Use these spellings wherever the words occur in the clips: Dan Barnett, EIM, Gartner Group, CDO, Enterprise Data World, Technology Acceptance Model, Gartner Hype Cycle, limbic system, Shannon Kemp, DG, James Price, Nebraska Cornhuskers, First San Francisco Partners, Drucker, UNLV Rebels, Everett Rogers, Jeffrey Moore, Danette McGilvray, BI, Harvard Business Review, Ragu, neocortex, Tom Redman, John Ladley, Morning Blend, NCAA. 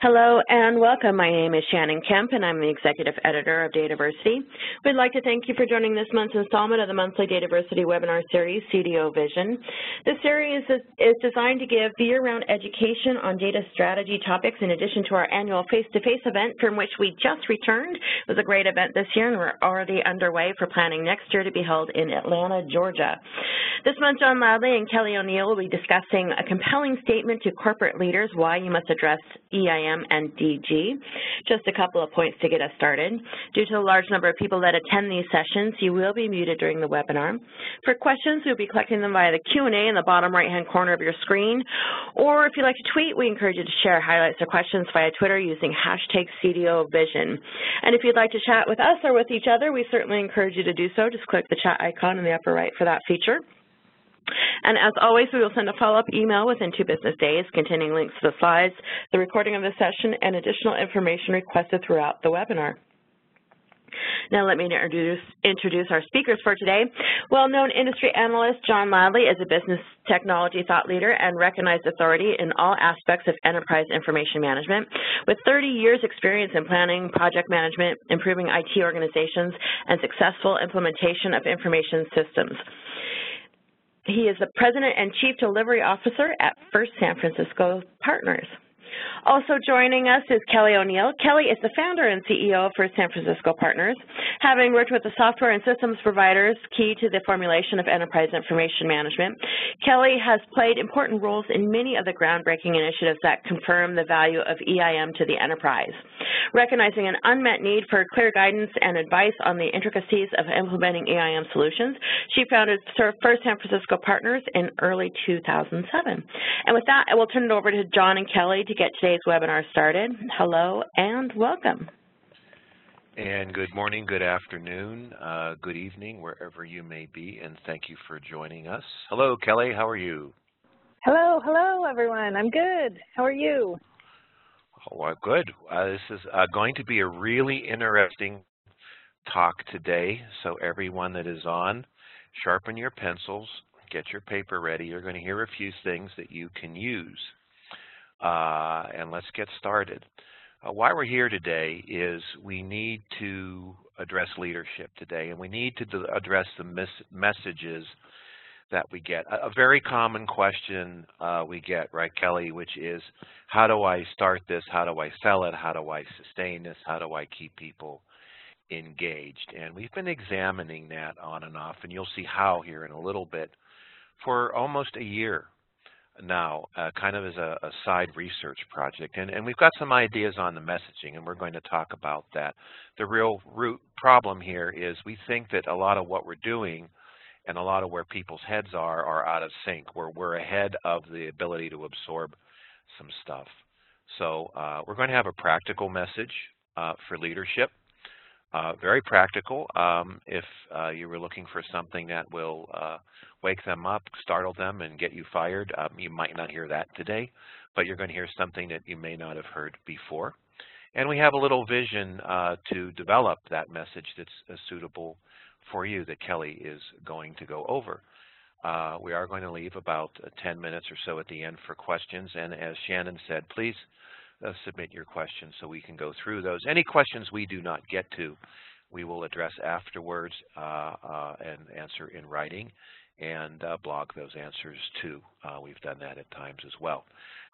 Hello and welcome. My name is Shannon Kemp and I'm the Executive Editor of Dataversity. We'd like to thank you for joining this month's installment of the monthly Dataversity webinar series, CDO Vision. This series is designed to give year-round education on data strategy topics in addition to our annual face-to-face event from which we just returned. It was a great event this year and we're already underway for planning next year to be held in Atlanta, Georgia. This month, John Ladley and Kelle O'Neal will be discussing a compelling statement to corporate leaders why you must address EIM and DG. Just a couple of points to get us started. Due to the large number of people that attend these sessions, you will be muted during the webinar. For questions, we'll be collecting them via the Q&A in the bottom right-hand corner of your screen. Or if you'd like to tweet, we encourage you to share highlights or questions via Twitter using hashtag CDO Vision. And if you'd like to chat with us or with each other, we certainly encourage you to do so. Just click the chat icon in the upper right for that feature. And as always, we will send a follow-up email within 2 business days containing links to the slides, the recording of the session, and additional information requested throughout the webinar. Now let me introduce our speakers for today. Well-known industry analyst John Ladley is a business technology thought leader and recognized authority in all aspects of enterprise information management. With 30 years experience in planning, project management, improving IT organizations, and successful implementation of information systems. He is the President and Chief Delivery Officer at First San Francisco Partners. Also joining us is Kelle O'Neal. Kelle is the founder and CEO of First San Francisco Partners. Having worked with the software and systems providers key to the formulation of enterprise information management, Kelle has played important roles in many of the groundbreaking initiatives that confirm the value of EIM to the enterprise. Recognizing an unmet need for clear guidance and advice on the intricacies of implementing EIM solutions, she founded First San Francisco Partners in early 2007. And with that, I will turn it over to John and Kelle to get today's webinar started. Hello and welcome. And good morning, good afternoon, good evening, wherever you may be, and thank you for joining us. Hello, Kelle, how are you? Hello, everyone. I'm good. How are you? Oh, good. This is going to be a really interesting talk today, so everyone that is on, sharpen your pencils, get your paper ready. You're going to hear a few things that you can use. And let's get started. Why we're here today is we need to address leadership today, and we need to address the messages that we get. A very common question we get, right, Kelle, which is, how do I start this? How do I sell it? How do I sustain this? How do I keep people engaged? And we've been examining that on and off, and you'll see how here in a little bit, for almost a year now, kind of as a side research project. And we've got some ideas on the messaging, and we're going to talk about that. The real root problem here is we think that a lot of what we're doing and a lot of where people's heads are out of sync, where we're ahead of the ability to absorb some stuff. So we're going to have a practical message for leadership, very practical. If you were looking for something that will wake them up, startle them, and get you fired, you might not hear that today, but you're going to hear something that you may not have heard before. And we have a little vision to develop that message that's suitable for you that Kelle is going to go over. We are going to leave about 10 minutes or so at the end for questions, and as Shannon said, please submit your questions so we can go through those. Any questions we do not get to, we will address afterwards and answer in writing, and blog those answers too. We've done that at times as well.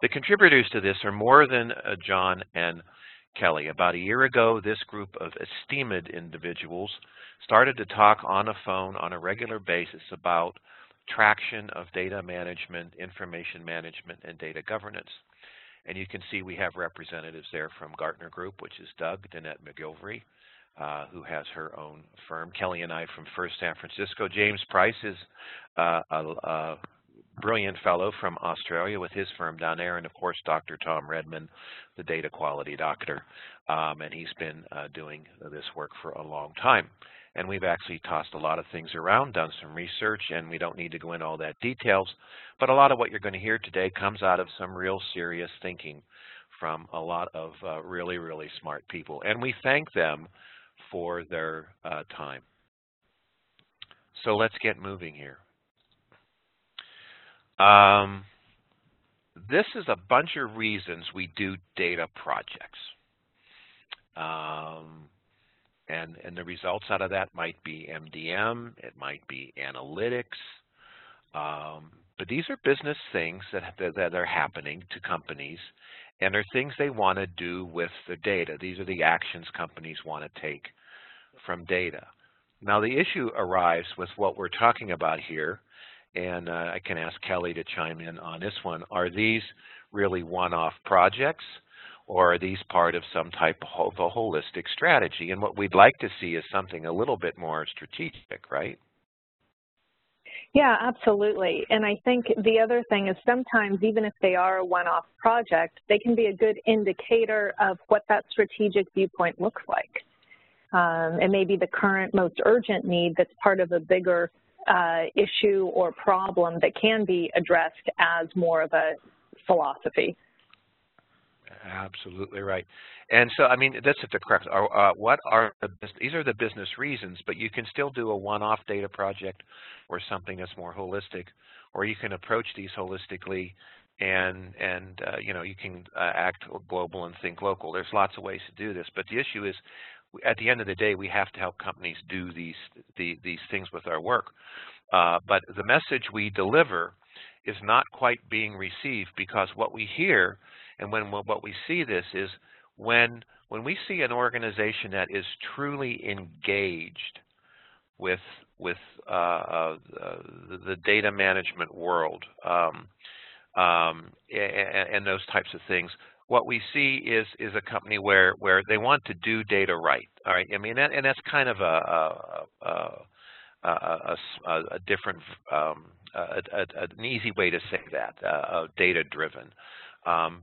The contributors to this are more than John and Kelle. About a year ago, this group of esteemed individuals started to talk on a phone on a regular basis about traction of data management, information management, and data governance. And you can see we have representatives there from Gartner Group, which is Doug, Danette McGilvray, who has her own firm, Kelle and I from First San Francisco. James Price is a brilliant fellow from Australia with his firm down there, and of course Dr. Tom Redman, the data quality doctor, and he's been doing this work for a long time. And we've actually tossed a lot of things around, done some research, and we don't need to go into all that details, but a lot of what you're going to hear today comes out of some real serious thinking from a lot of really, really smart people, and we thank them for their time. So let's get moving here. this is a bunch of reasons we do data projects. And the results out of that might be MDM, it might be analytics, but these are business things that are happening to companies and are things they want to do with their data. These are the actions companies want to take from data. Now the issue arrives with what we're talking about here, and I can ask Kelle to chime in on this one. Are these really one-off projects, or are these part of some type of a holistic strategy? And what we'd like to see is something a little bit more strategic, right? Yeah, absolutely. And I think the other thing is sometimes, even if they are a one-off project, they can be a good indicator of what that strategic viewpoint looks like. And maybe the current most urgent need that's part of a bigger issue or problem that can be addressed as more of a philosophy. Absolutely right. And so, I mean, that's at the crux. What are these are the business reasons, but you can still do a one-off data project or something that's more holistic, or you can approach these holistically and you know, you can act global and think local. There's lots of ways to do this, but the issue is, at the end of the day, we have to help companies do these things with our work. But the message we deliver is not quite being received, because what we hear and what we see this is when we see an organization that is truly engaged with the data management world and those types of things. What we see is a company where they want to do data right. All right, I mean, and that's kind of a different, an easy way to say that, data driven.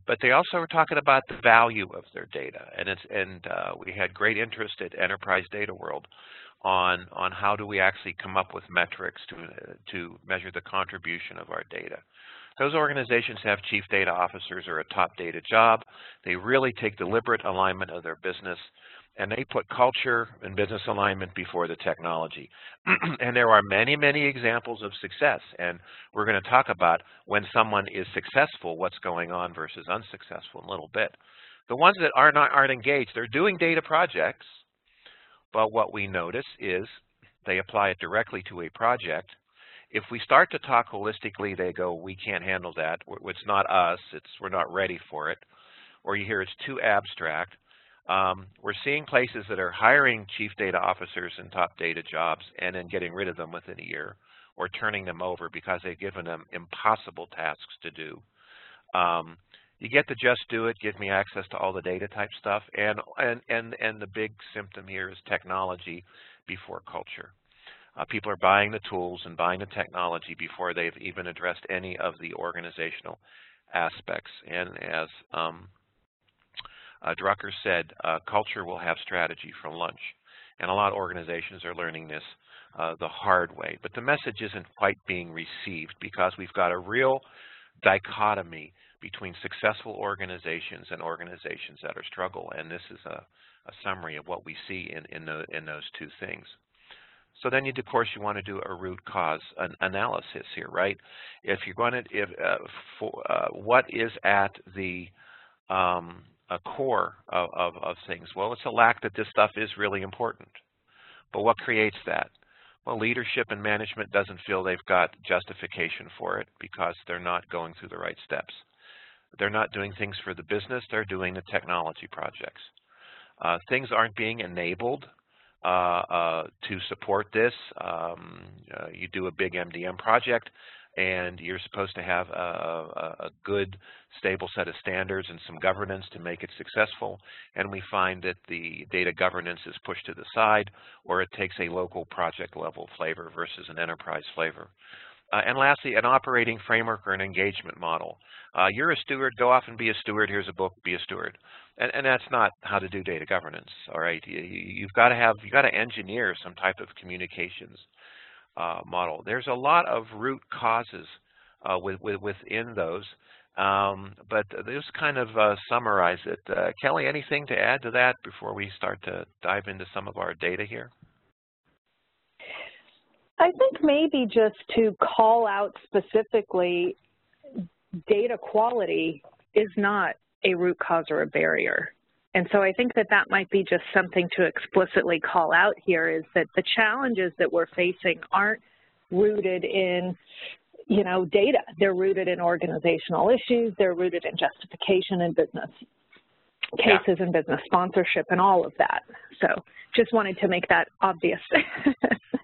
But they also were talking about the value of their data, and we had great interest at Enterprise Data World on how do we actually come up with metrics to measure the contribution of our data. Those organizations have chief data officers or a top data job. They really take deliberate alignment of their business, and they put culture and business alignment before the technology. And there are many, many examples of success, and we're going to talk about when someone is successful, what's going on versus unsuccessful in a little bit. The ones that aren't engaged, they're doing data projects, but what we notice is they apply it directly to a project. If we start to talk holistically, they go, we can't handle that. It's not us. We're not ready for it. Or you hear it's too abstract. We're seeing places that are hiring chief data officers and top data jobs and then getting rid of them within a year or turning them over because they've given them impossible tasks to do. You get the just do it, give me access to all the data type stuff. And the big symptom here is technology before culture. People are buying the tools and buying the technology before they've even addressed any of the organizational aspects. And as Drucker said, culture will have strategy for lunch. And a lot of organizations are learning this the hard way. But the message isn't quite being received because we've got a real dichotomy between successful organizations and organizations that are struggle. And this is a summary of what we see in those two things. So then, of course, you want to do a root cause analysis here, right? If you're going to, what is at the core of things? Well, it's a lack that this stuff is really important. But what creates that? Well, leadership and management doesn't feel they've got justification for it because they're not going through the right steps. They're not doing things for the business. They're doing the technology projects. Things aren't being enabled to support this. You do a big MDM project and you're supposed to have a good stable set of standards and some governance to make it successful, and we find that the data governance is pushed to the side, or it takes a local project level flavor versus an enterprise flavor. And lastly, an operating framework or an engagement model. You're a steward, go off and be a steward, here's a book, be a steward. And that's not how to do data governance, all right? You've got to engineer some type of communications model. There's a lot of root causes within those, but this kind of summarize it. Kelle, anything to add to that before we start to dive into some of our data here? I think maybe just to call out specifically data quality is not a root cause or a barrier. And so I think that that might be just something to explicitly call out here, is that the challenges that we're facing aren't rooted in, you know, data. They're rooted in organizational issues. They're rooted in justification and business cases and business sponsorship and all of that. So just wanted to make that obvious.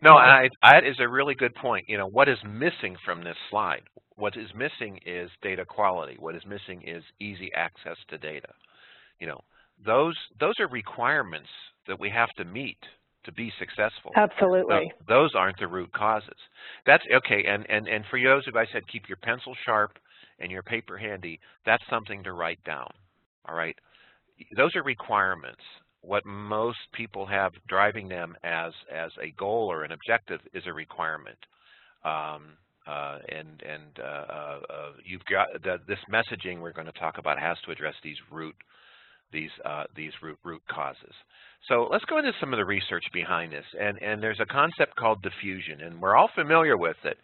No, that is a really good point. You know, what is missing from this slide? What is missing is data quality. What is missing is easy access to data. You know, those are requirements that we have to meet to be successful. Absolutely. So those aren't the root causes. That's okay. And for those who, I said, keep your pencil sharp and your paper handy, that's something to write down. All right. Those are requirements. What most people have driving them as a goal or an objective is a requirement. You've got this messaging we're going to talk about has to address these root causes. So let's go into some of the research behind this. And there's a concept called diffusion, and we're all familiar with it,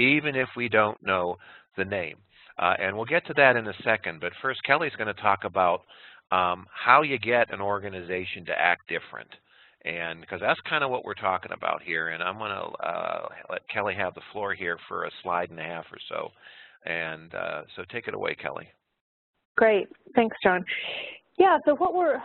even if we don't know the name. And we'll get to that in a second. But first, Kelle's going to talk about how you get an organization to act different. And because that's kind of what we're talking about here. And I'm going to let Kelle have the floor here for a slide and a half or so. And so take it away, Kelle. Great. Thanks, John. Yeah, so what we're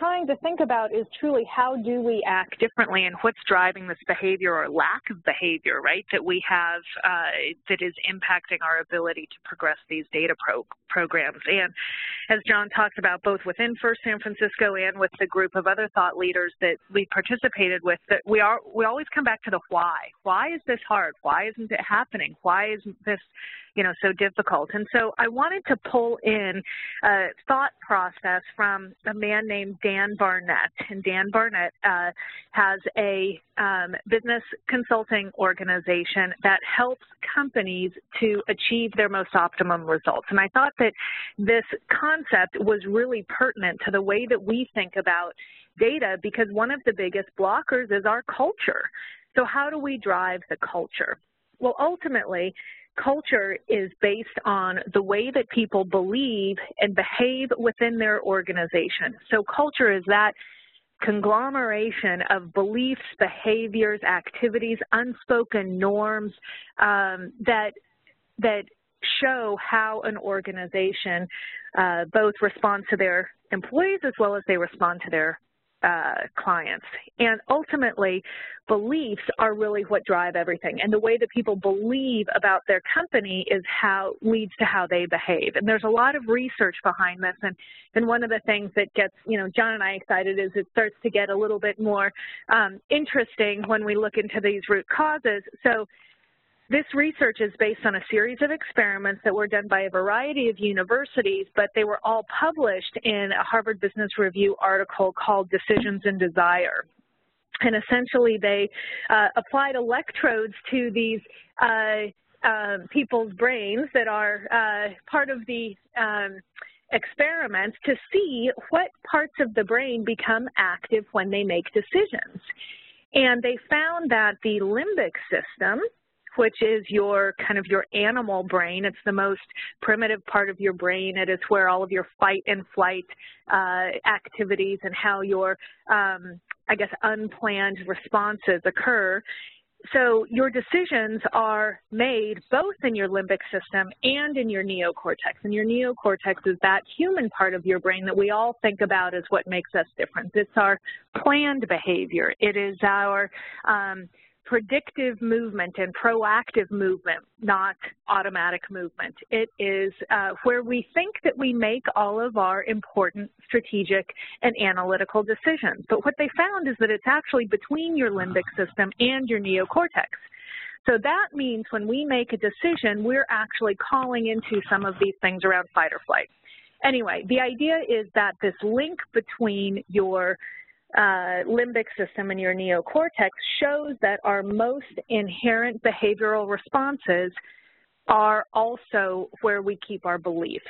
trying to think about is truly how do we act differently and what's driving this behavior or lack of behavior, right, that we have that is impacting our ability to progress these data programs. And as John talked about, both within First San Francisco and with the group of other thought leaders that we participated with, that we always come back to the why. Why is this hard? Why isn't it happening? Why isn't this, you know, so difficult? And so I wanted to pull in a thought process from a man named Dan Barnett. And Dan Barnett has a business consulting organization that helps companies to achieve their most optimum results. And I thought that this concept was really pertinent to the way that we think about data, because one of the biggest blockers is our culture. So how do we drive the culture? Well, ultimately, culture is based on the way that people believe and behave within their organization. So culture is that conglomeration of beliefs, behaviors, activities, unspoken norms that show how an organization both responds to their employees as well as they respond to their clients. And ultimately, beliefs are really what drive everything. And the way that people believe about their company is how leads to how they behave. And there's a lot of research behind this. And one of the things that gets, you know, John and I excited is it starts to get a little bit more interesting when we look into these root causes. So this research is based on a series of experiments that were done by a variety of universities, but they were all published in a Harvard Business Review article called Decisions and Desire. And essentially they applied electrodes to these people's brains that are part of the experiments to see what parts of the brain become active when they make decisions. And they found that the limbic system, which is your kind of your animal brain. It's the most primitive part of your brain. It is where all of your fight and flight activities and how your, I guess, unplanned responses occur. So your decisions are made both in your limbic system and in your neocortex. And your neocortex is that human part of your brain that we all think about as what makes us different. It's our planned behavior. It is our predictive movement and proactive movement, not automatic movement. It is where we think that we make all of our important strategic and analytical decisions. But what they found is that it's actually between your limbic system and your neocortex. So that means when we make a decision, we're actually calling into some of these things around fight or flight. Anyway, the idea is that this link between your limbic system and your neocortex shows that our most inherent behavioral responses are also where we keep our beliefs.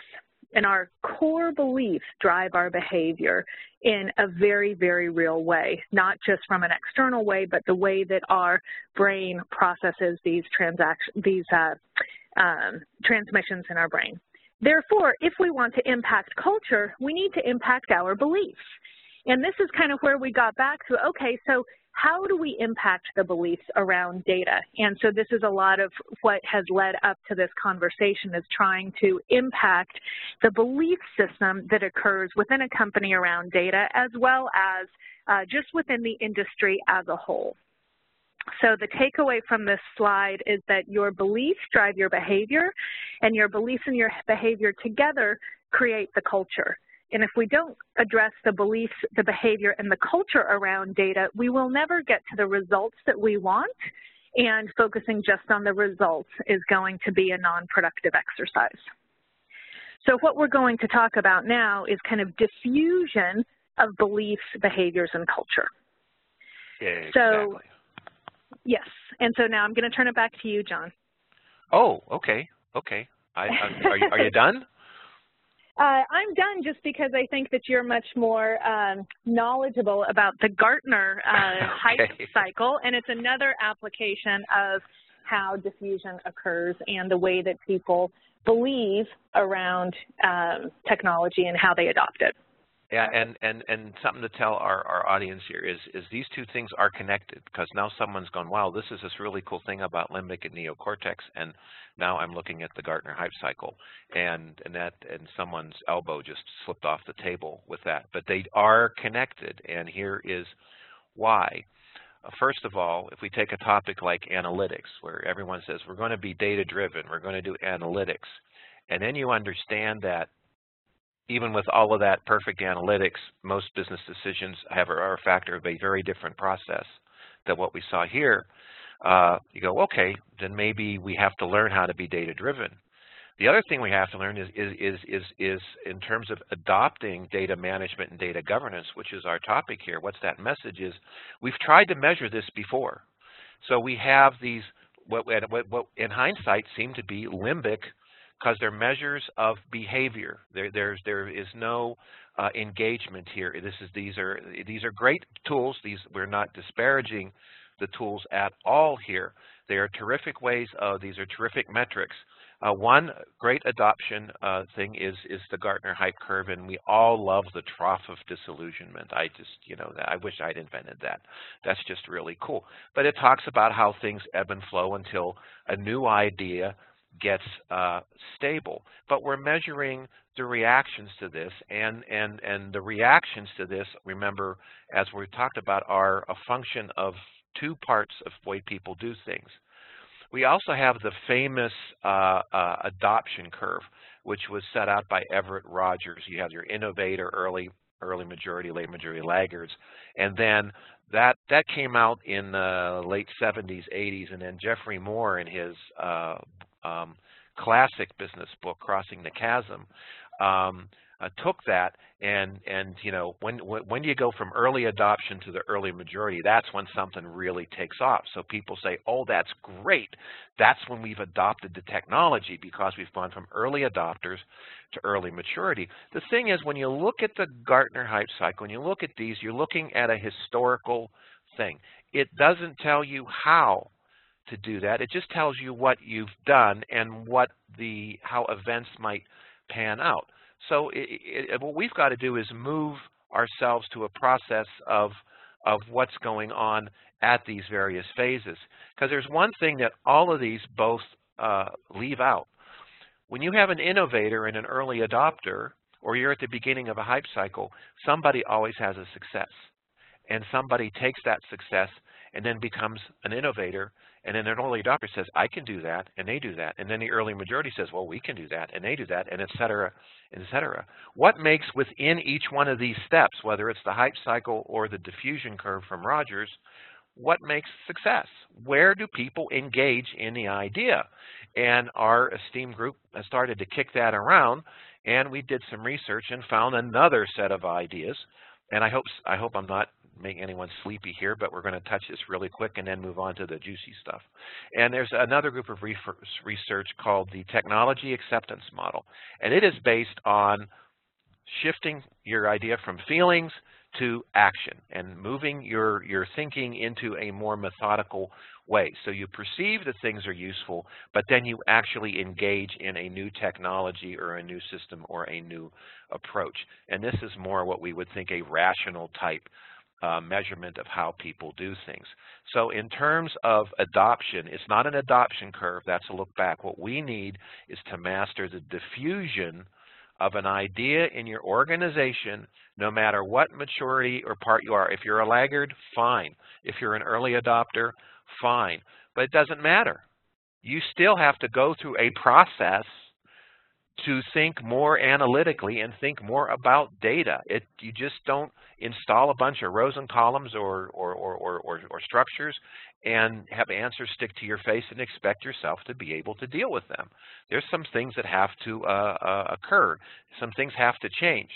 And our core beliefs drive our behavior in a very, very real way, not just from an external way, but the way that our brain processes these transmissions in our brain. Therefore, if we want to impact culture, we need to impact our beliefs. And this is kind of where we got back to, okay, so how do we impact the beliefs around data? And so this is a lot of what has led up to this conversation, is trying to impact the belief system that occurs within a company around data, as well as just within the industry as a whole. So the takeaway from this slide is that your beliefs drive your behavior, and your beliefs and your behavior together create the culture. And if we don't address the beliefs, the behavior, and the culture around data, we will never get to the results that we want, and focusing just on the results is going to be a non-productive exercise. So what we're going to talk about now is kind of diffusion of beliefs, behaviors, and culture. Yeah, exactly. So, yes, and so now I'm going to turn it back to you, John. Oh, okay, okay. Are you done? I'm done just because I think that you're much more knowledgeable about the Gartner Hype Cycle, and it's another application of how diffusion occurs and the way that people believe around technology and how they adopt it. Yeah, and something to tell our audience here is these two things are connected, because now someone's gone, wow, this is this really cool thing about limbic and neocortex, and now I'm looking at the Gartner Hype Cycle, and someone's elbow just slipped off the table with that. But they are connected, and here is why. First of all, if we take a topic like analytics, where everyone says we're going to be data-driven, we're going to do analytics, and then you understand that even with all of that perfect analytics, most business decisions are a factor of a very different process than what we saw here. You go, okay, then maybe we have to learn how to be data-driven. The other thing we have to learn is in terms of adopting data management and data governance, which is our topic here. What's that message is, we've tried to measure this before. So we have these, what in hindsight seem to be limbic, because they're measures of behavior. There is no engagement here. These are great tools. We're not disparaging the tools at all here. They are terrific ways. These are terrific metrics. One great adoption thing is the Gartner Hype Curve, and we all love the trough of disillusionment. I just, you know, I wish I'd invented that. That's just really cool. But it talks about how things ebb and flow until a new idea gets stable, but we're measuring the reactions to this, and the reactions to this, remember, as we talked about, are a function of two parts of the way people do things. We also have the famous adoption curve, which was set out by Everett Rogers. You have your innovator, early majority, late majority, laggards, and then that came out in the late 70s, 80s, and then Jeffrey Moore in his classic business book, Crossing the Chasm, took that and you know, when you go from early adoption to the early majority, that's when something really takes off. So people say, oh, that's great. That's when we've adopted the technology, because we've gone from early adopters to early maturity. The thing is, when you look at the Gartner Hype Cycle, when you look at these, you're looking at a historical thing. It doesn't tell you how to do that. It just tells you what you've done and what how events might pan out. So what we've got to do is move ourselves to a process of what's going on at these various phases. Because there's one thing that all of these both leave out. When you have an innovator and an early adopter, or you're at the beginning of a hype cycle, somebody always has a success. And somebody takes that success and then becomes an innovator, and then an early adopter says, I can do that, and they do that. And then the early majority says, well, we can do that, and they do that, and et cetera, et cetera. What makes within each one of these steps, whether it's the hype cycle or the diffusion curve from Rogers, what makes success? Where do people engage in the idea? And our esteemed group has started to kick that around, and we did some research and found another set of ideas. And I hope I'm not make anyone sleepy here, but we're going to touch this really quick and then move on to the juicy stuff. And there's another group of research called the Technology Acceptance Model, and it is based on shifting your idea from feelings to action and moving your thinking into a more methodical way. So you perceive that things are useful, but then you actually engage in a new technology or a new system or a new approach. And this is more what we would think a rational type measurement of how people do things. So in terms of adoption, it's not an adoption curve, that's a look back. What we need is to master the diffusion of an idea in your organization, no matter what maturity or part you are. If you're a laggard, fine. If you're an early adopter, fine. But it doesn't matter. You still have to go through a process to think more analytically and think more about data. You just don't install a bunch of rows and columns or structures and have answers stick to your face and expect yourself to be able to deal with them. There's some things that have to occur. Some things have to change.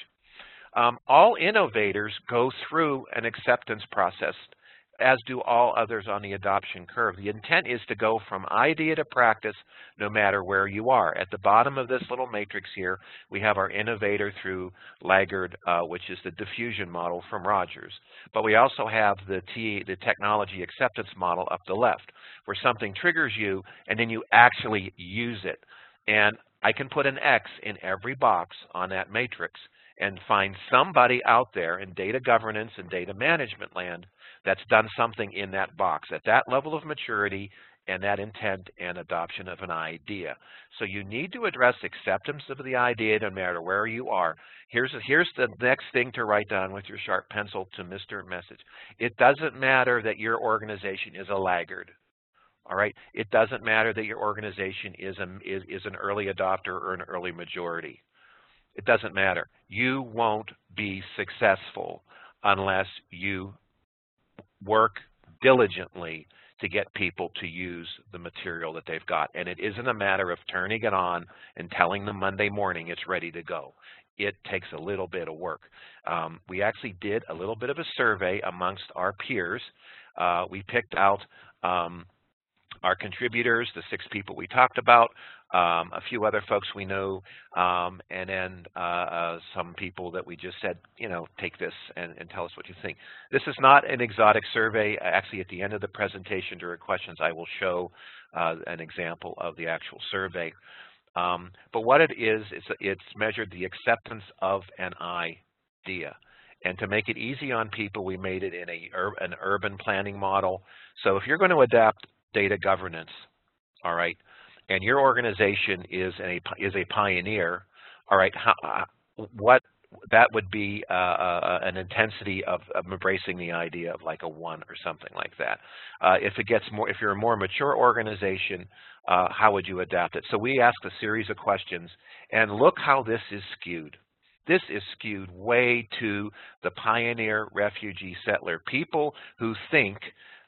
All innovators go through an acceptance process, as do all others on the adoption curve. The intent is to go from idea to practice no matter where you are. At the bottom of this little matrix here, we have our innovator through laggard, which is the diffusion model from Rogers. But we also have the technology acceptance model up the left, where something triggers you and then you actually use it. And I can put an X in every box on that matrix and find somebody out there in data governance and data management land that's done something in that box at that level of maturity and that intent and adoption of an idea. So you need to address acceptance of the idea no matter where you are. Here's the next thing to write down with your sharp pencil to Mr. Message. It doesn't matter that your organization is a laggard. All right? It doesn't matter that your organization is an early adopter or an early majority. It doesn't matter. You won't be successful unless you work diligently to get people to use the material that they've got. And it isn't a matter of turning it on and telling them Monday morning it's ready to go. It takes a little bit of work. We actually did a little bit of a survey amongst our peers. We picked out our contributors, the 6 people we talked about, a few other folks we know, and then some people that we just said, you know, take this and tell us what you think. This is not an exotic survey. Actually, at the end of the presentation during questions, I will show an example of the actual survey. But what it is, it's measured the acceptance of an idea. And to make it easy on people, we made it in an urban planning model. So if you're going to adapt data governance, all right, and your organization is a pioneer, all right, what that would be an intensity of embracing the idea of like a 1 or something like that. If you're a more mature organization, how would you adapt it? So we asked a series of questions, and look how this is skewed. This is skewed way to the pioneer, refugee, settler, people who think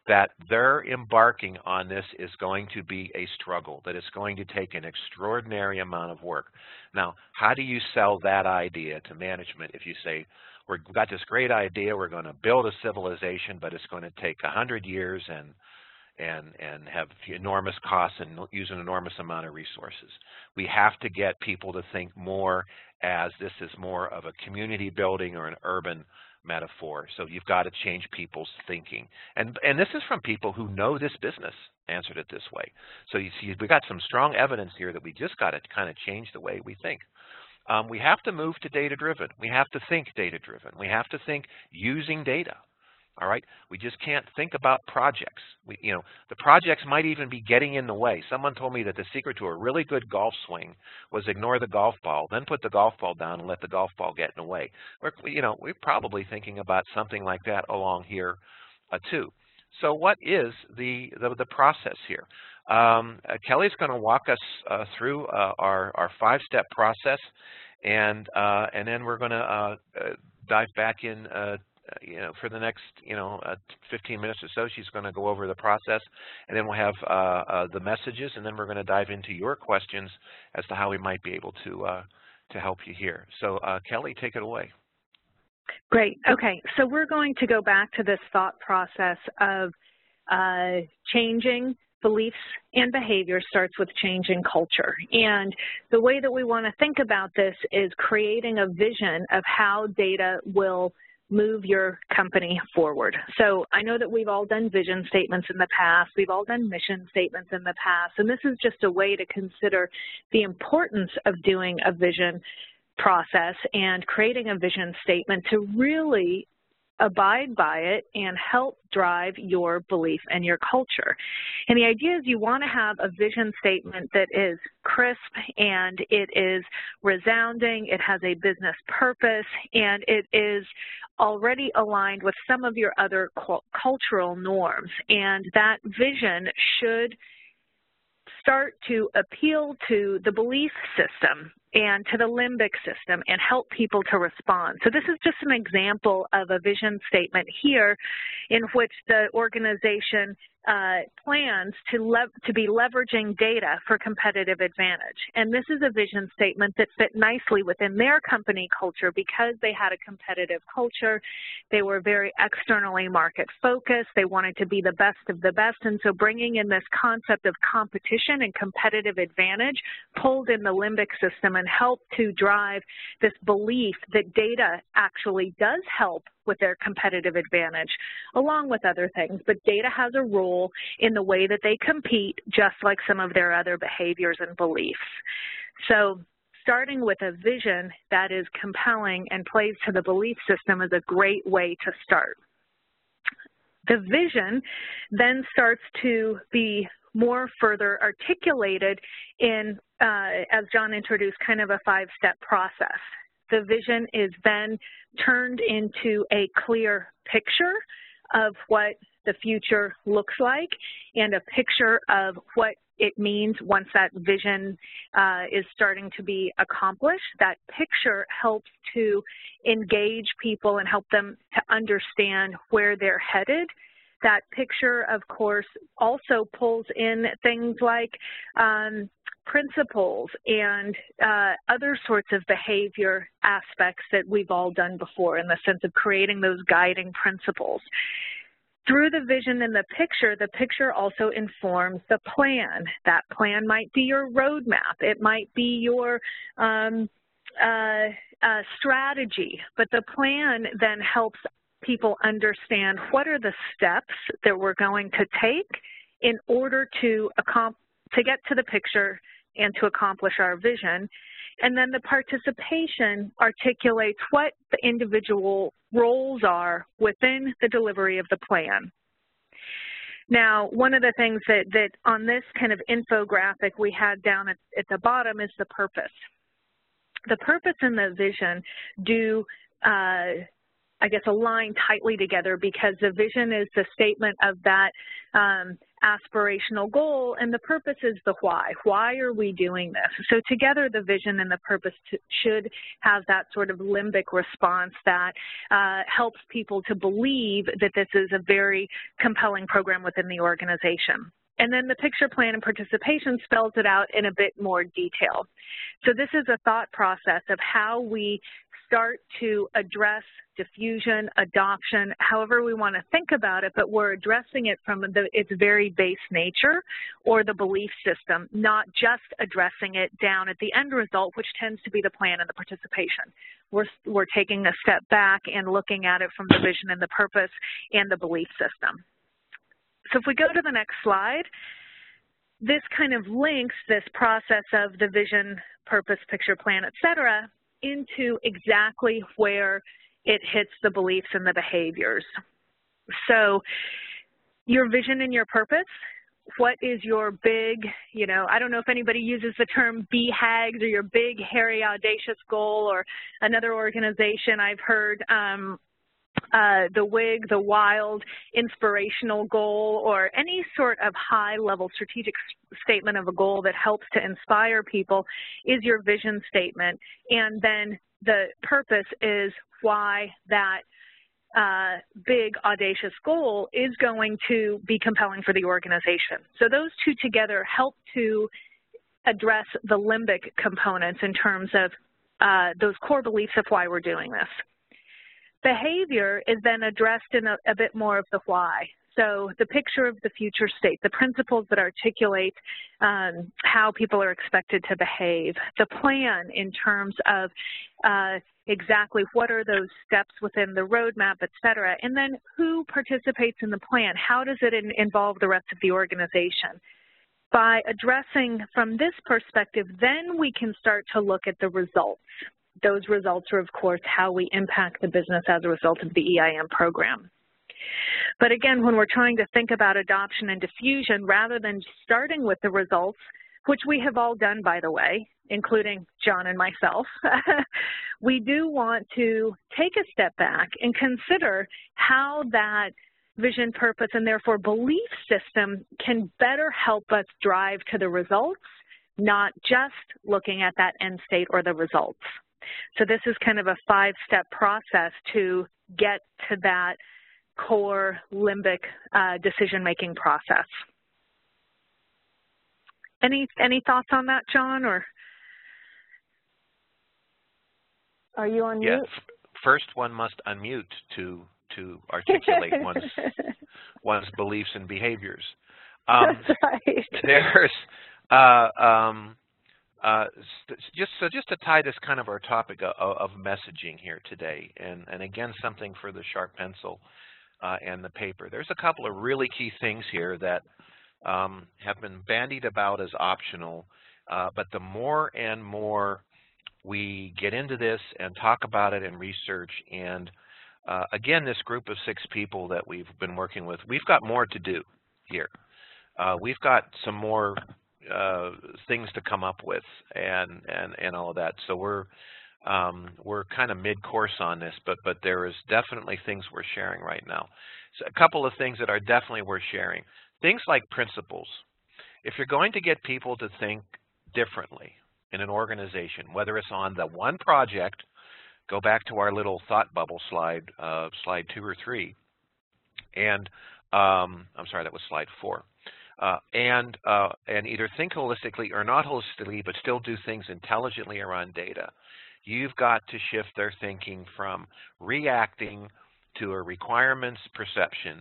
that they're embarking on this is going to be a struggle, that it's going to take an extraordinary amount of work. Now, how do you sell that idea to management if you say, we've got this great idea, we're going to build a civilization, but it's going to take 100 years and have enormous costs and use an enormous amount of resources. We have to get people to think more as this is more of a community building or an urban metaphor. So you've got to change people's thinking. And this is from people who know this business, answered it this way. So you see, we got some strong evidence here that we just got to kind of change the way we think. We have to move to data-driven. We have to think data-driven. We have to think using data. All right, we just can't think about projects. The projects might even be getting in the way. Someone told me that the secret to a really good golf swing was ignore the golf ball, then put the golf ball down and let the golf ball get in the way. We're probably thinking about something like that along here too. So what is the process here? Kelle's going to walk us through our 5-step process, and then we're going to dive back in. For the next 15 minutes or so, she's going to go over the process, and then we'll have the messages, and then we're going to dive into your questions as to how we might be able to help you here. So Kelle, take it away. Great. Okay. So we're going to go back to this thought process of changing beliefs and behavior starts with change in culture. And the way that we want to think about this is creating a vision of how data will move your company forward. So I know that we've all done vision statements in the past, we've all done mission statements in the past, and this is just a way to consider the importance of doing a vision process and creating a vision statement to really abide by it and help drive your belief and your culture. And the idea is you want to have a vision statement that is crisp and it is resounding, it has a business purpose, and it is already aligned with some of your other cultural norms. And that vision should start to appeal to the belief system and to the limbic system and help people to respond. So this is just an example of a vision statement here in which the organization plans to be leveraging data for competitive advantage. And this is a vision statement that fit nicely within their company culture because they had a competitive culture. They were very externally market focused. They wanted to be the best of the best. And so bringing in this concept of competition and competitive advantage pulled in the limbic system and helped to drive this belief that data actually does help with their competitive advantage, along with other things. But data has a role in the way that they compete, just like some of their other behaviors and beliefs. So starting with a vision that is compelling and plays to the belief system is a great way to start. The vision then starts to be more further articulated in, as John introduced, kind of a five-step process. The vision is then turned into a clear picture of what the future looks like and a picture of what it means once that vision is starting to be accomplished. That picture helps to engage people and help them to understand where they're headed. That picture, of course, also pulls in things like principles and other sorts of behavior aspects that we've all done before in the sense of creating those guiding principles. Through the vision and the picture also informs the plan. That plan might be your roadmap. It might be your strategy, but the plan then helps people understand what are the steps that we're going to take in order to get to the picture and to accomplish our vision. And then the participation articulates what the individual roles are within the delivery of the plan. Now, one of the things that on this kind of infographic we had down at the bottom is the purpose. The purpose and the vision do I guess, align tightly together because the vision is the statement of that aspirational goal and the purpose is the why. Why are we doing this? So together the vision and the purpose should have that sort of limbic response that helps people to believe that this is a very compelling program within the organization. And then the picture, plan, and participation spells it out in a bit more detail. So this is a thought process of how we start to address diffusion, adoption, however we want to think about it, but we're addressing it from its very base nature or the belief system, not just addressing it down at the end result, which tends to be the plan and the participation. We're taking a step back and looking at it from the vision and the purpose and the belief system. So if we go to the next slide, this kind of links this process of the vision, purpose, picture, plan, et cetera, into exactly where it hits the beliefs and the behaviors. So your vision and your purpose, what is your big, you know, I don't know if anybody uses the term BHAGs or your big, hairy, audacious goal, or another organization I've heard, the WIG, the wild, inspirational goal, or any sort of high-level strategic statement of a goal that helps to inspire people is your vision statement. And then the purpose is why that big, audacious goal is going to be compelling for the organization. So those two together help to address the limbic components in terms of those core beliefs of why we're doing this. Behavior is then addressed in a bit more of the why. So the picture of the future state, the principles that articulate how people are expected to behave, the plan in terms of exactly what are those steps within the roadmap, et cetera, and then who participates in the plan? How does it involve the rest of the organization? By addressing from this perspective, then we can start to look at the results. Those results are, of course, how we impact the business as a result of the EIM program. But again, when we're trying to think about adoption and diffusion, rather than starting with the results, which we have all done, by the way, including John and myself, we do want to take a step back and consider how that vision, purpose, and therefore belief system can better help us drive to the results, not just looking at that end state or the results. So this is kind of a five-step process to get to that core limbic decision-making process. Any thoughts on that, John, or are you on mute? Yeah. First, one must unmute to articulate one's beliefs and behaviors. That's right. There's just to tie this kind of our topic of messaging here today, and again something for the sharp pencil and the paper. There's a couple of really key things here that have been bandied about as optional, but the more and more we get into this and talk about it and research, and again, this group of 6 people that we've been working with, we've got more to do here. We've got some more things to come up with and all of that. So we're kind of mid-course on this, but there is definitely things we're sharing right now. So a couple of things that are definitely worth sharing. Things like principles. If you're going to get people to think differently in an organization, whether it's on the one project, go back to our little thought bubble slide, slide 2 or 3, and I'm sorry, that was slide 4. And either think holistically or not holistically, but still do things intelligently around data. You've got to shift their thinking from reacting to a requirements perception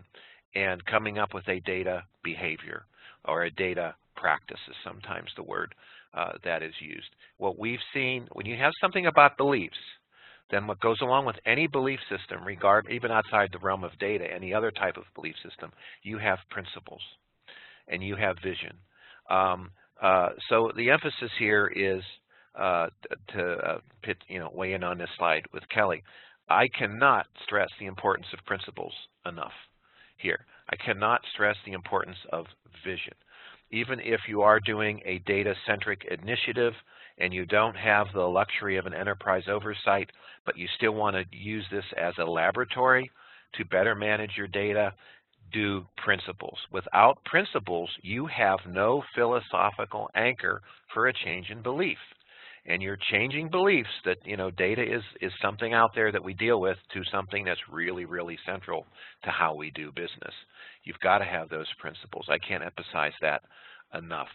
and coming up with a data behavior or a data practice is sometimes the word that is used. What we've seen, when you have something about beliefs, then what goes along with any belief system, even outside the realm of data, any other type of belief system, you have principles. And you have vision. So the emphasis here is to weigh in on this slide with Kelle. I cannot stress the importance of principles enough here. I cannot stress the importance of vision. Even if you are doing a data-centric initiative and you don't have the luxury of an enterprise oversight, but you still want to use this as a laboratory to better manage your data, do principles. Without principles, you have no philosophical anchor for a change in belief. And you're changing beliefs that, you know, data is something out there that we deal with to something that's really, really central to how we do business. You've got to have those principles. I can't emphasize that enough.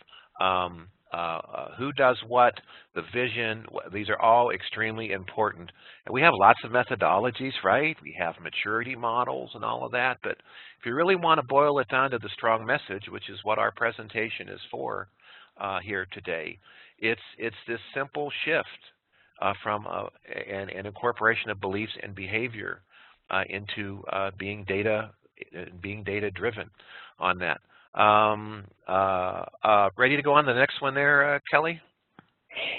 Who does what, the vision, these are all extremely important. And we have lots of methodologies, right? We have maturity models and all of that, but if you really want to boil it down to the strong message, which is what our presentation is for here today, it's this simple shift from an incorporation of beliefs and behavior into being data-driven on that. Ready to go on to the next one there, Kelle?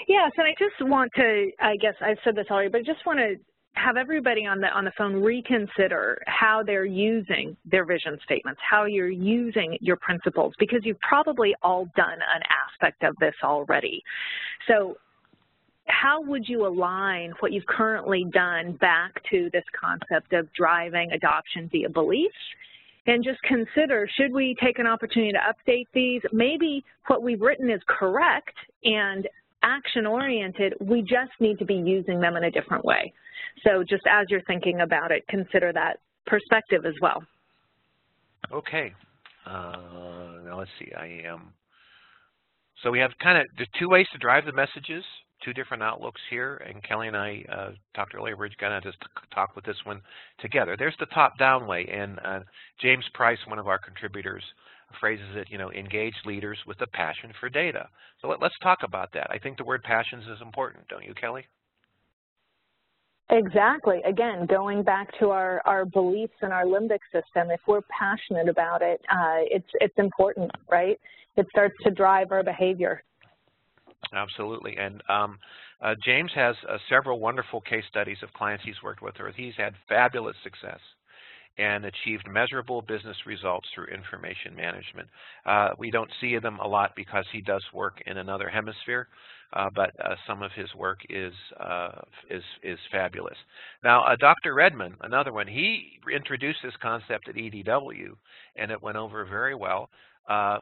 Yes, and I just want to, I guess I said this already, but I just want to have everybody on the phone reconsider how they're using their vision statements, how you're using your principles, because you've probably all done an aspect of this already. So how would you align what you've currently done back to this concept of driving adoption via beliefs? And just consider, should we take an opportunity to update these? Maybe what we've written is correct and action-oriented. We just need to be using them in a different way. So just as you're thinking about it, consider that perspective as well. Okay. Now let's see. So we have kind of the 2 ways to drive the messages two different outlooks here, and Kelle and I talked earlier. We're going to just talk with this one together. There's the top-down way, and James Price, one of our contributors, phrases it, you know, engage leaders with a passion for data. So let's talk about that. I think the word passions is important, don't you, Kelle? Exactly. Again, going back to our beliefs and our limbic system, if we're passionate about it, it's important, right? It starts to drive our behavior. Absolutely. And James has several wonderful case studies of clients he's worked with, or he's had fabulous success and achieved measurable business results through information management. We don't see them a lot because he does work in another hemisphere, but some of his work is fabulous. Now, Dr. Redman, another one, he introduced this concept at EDW, and it went over very well.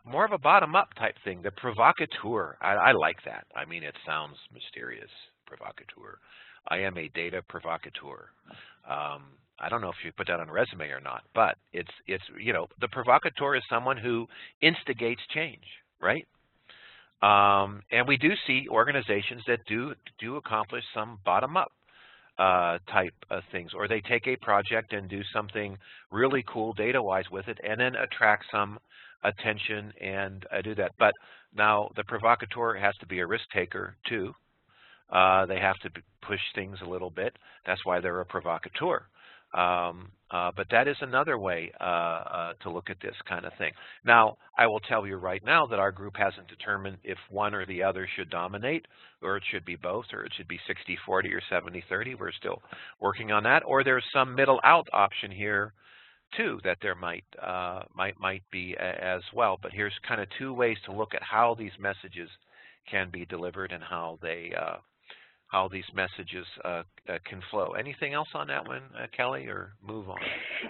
More of a bottom-up type thing, the provocateur. I like that. I mean, it sounds mysterious, provocateur. I am a data provocateur. I don't know if you put that on a resume or not, but it's you know, the provocateur is someone who instigates change, right? And we do see organizations that do accomplish some bottom-up type of things, or they take a project and do something really cool data-wise with it and then attract some attention and do that. But now the provocateur has to be a risk taker too. They have to push things a little bit. That's why they're a provocateur. But that is another way to look at this kind of thing. Now, I will tell you right now that our group hasn't determined if one or the other should dominate, or it should be both, or it should be 60-40 or 70-30. We're still working on that. Or there's some middle out option here too that there might be as well. But here's kind of two ways to look at how these messages can be delivered and how they how these messages can flow. Anything else on that one, Kelle, or move on?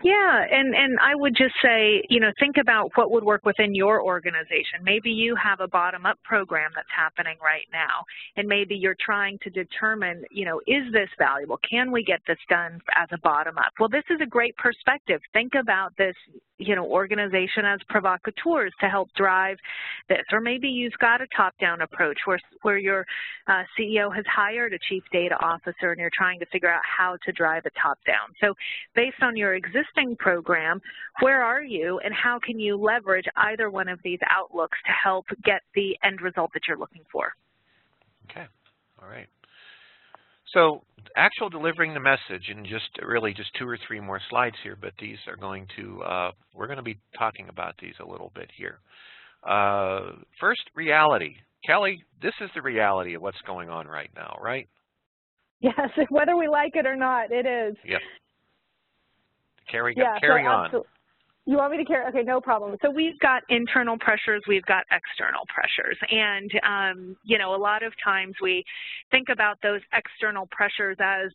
Yeah, and I would just say, you know, think about what would work within your organization. Maybe you have a bottom-up program that's happening right now, and maybe you're trying to determine, you know, is this valuable? Can we get this done as a bottom-up? Well, this is a great perspective. Think about this, you know, organization as provocateurs to help drive this. Or maybe you've got a top-down approach where your CEO has hired a chief data officer and you're trying to figure out how to drive a top-down. So based on your existing program, where are you and how can you leverage either one of these outlooks to help get the end result that you're looking for? Okay. All right. So actual delivering the message, and just really just two or three more slides here, but these are going to, we're going to be talking about these a little bit here. First, reality. Kelle, this is the reality of what's going on right now, right? Yes, whether we like it or not, it is. Yep. Carry on. You want me to carry? Okay, no problem. So we've got internal pressures, we've got external pressures. And, you know, a lot of times we think about those external pressures as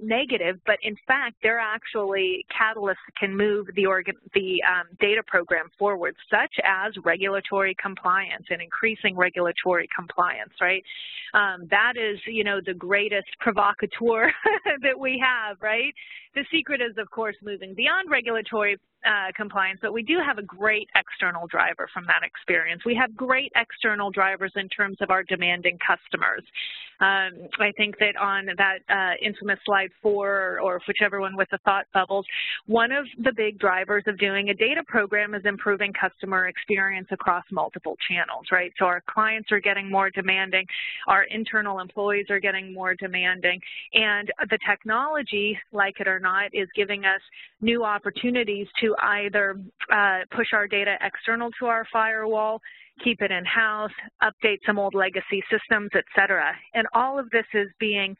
negative, but in fact, they're actually catalysts that can move the data program forward, such as regulatory compliance and increasing regulatory compliance, right? That is, you know, the greatest provocateur that we have, right? The secret is, of course, moving beyond regulatory compliance, but we do have a great external driver from that experience. We have great external drivers in terms of our demanding customers. I think that on that infamous slide 4, or whichever one with the thought bubbles, one of the big drivers of doing a data program is improving customer experience across multiple channels, right? So our clients are getting more demanding, our internal employees are getting more demanding, and the technology, like it or not, is giving us new opportunities to either push our data external to our firewall, keep it in-house, update some old legacy systems, et cetera. And all of this is being